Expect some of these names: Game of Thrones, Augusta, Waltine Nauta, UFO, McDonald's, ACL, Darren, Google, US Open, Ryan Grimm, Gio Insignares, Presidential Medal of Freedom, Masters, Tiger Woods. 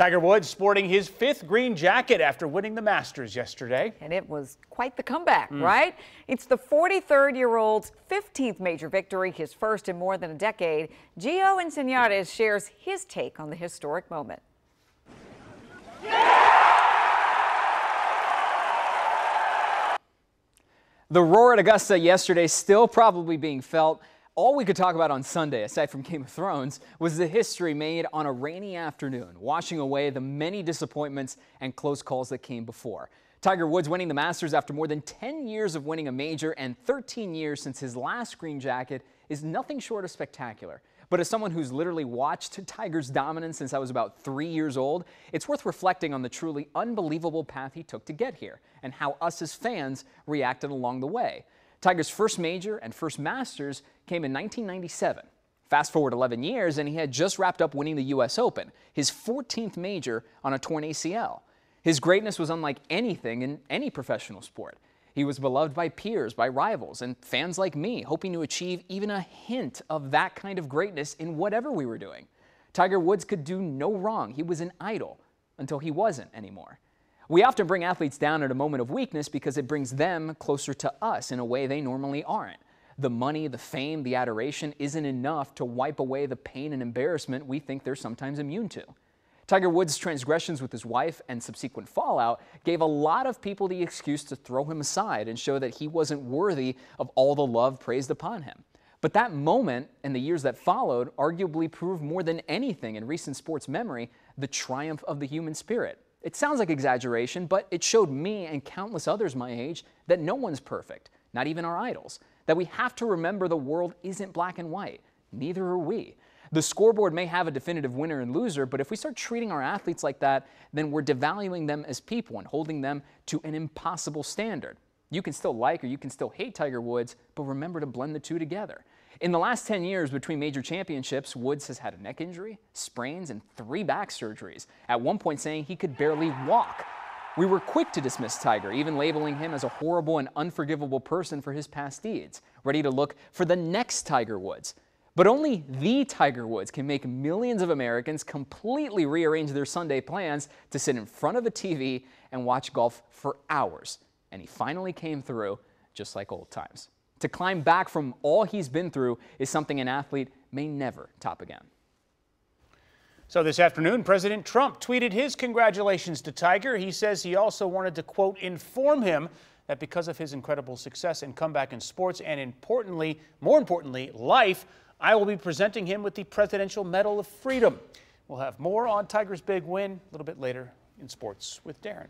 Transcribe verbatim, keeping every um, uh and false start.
Tiger Woods sporting his fifth green jacket after winning the Masters yesterday. And it was quite the comeback, mm. right? It's the forty-three-year-old's fifteenth major victory, his first in more than a decade. Gio Insignares shares his take on the historic moment. Yeah! The roar at Augusta yesterday still probably being felt. All we could talk about on Sunday, aside from Game of Thrones, was the history made on a rainy afternoon, washing away the many disappointments and close calls that came before. Tiger Woods winning the Masters after more than ten years of winning a major and thirteen years since his last green jacket is nothing short of spectacular. But as someone who's literally watched Tiger's dominance since I was about three years old, it's worth reflecting on the truly unbelievable path he took to get here and how us as fans reacted along the way. Tiger's first major and first Masters came in nineteen ninety-seven. Fast forward eleven years and he had just wrapped up winning the U S Open, his fourteenth major on a torn A C L. His greatness was unlike anything in any professional sport. He was beloved by peers, by rivals, and fans like me, hoping to achieve even a hint of that kind of greatness in whatever we were doing. Tiger Woods could do no wrong. He was an idol until he wasn't anymore. We often bring athletes down at a moment of weakness because it brings them closer to us in a way they normally aren't. The money, the fame, the adoration isn't enough to wipe away the pain and embarrassment we think they're sometimes immune to. Tiger Woods' transgressions with his wife and subsequent fallout gave a lot of people the excuse to throw him aside and show that he wasn't worthy of all the love praised upon him. But that moment and the years that followed arguably proved more than anything in recent sports memory the triumph of the human spirit. It sounds like exaggeration, but it showed me and countless others my age that no one's perfect, not even our idols, that we have to remember the world isn't black and white. Neither are we. The scoreboard may have a definitive winner and loser, but if we start treating our athletes like that, then we're devaluing them as people and holding them to an impossible standard. You can still like or you can still hate Tiger Woods, but remember to blend the two together. In the last ten years between major championships, Woods has had a neck injury, sprains, and three back surgeries, at one point saying he could barely walk. We were quick to dismiss Tiger, even labeling him as a horrible and unforgivable person for his past deeds, ready to look for the next Tiger Woods. But only the Tiger Woods can make millions of Americans completely rearrange their Sunday plans to sit in front of a T V and watch golf for hours. And he finally came through, just like old times. To climb back from all he's been through is something an athlete may never top again. So this afternoon, President Trump tweeted his congratulations to Tiger. He says he also wanted to, quote, inform him that because of his incredible success and comeback in sports and importantly, more importantly, life, I will be presenting him with the Presidential Medal of Freedom. We'll have more on Tiger's big win a little bit later in sports with Darren.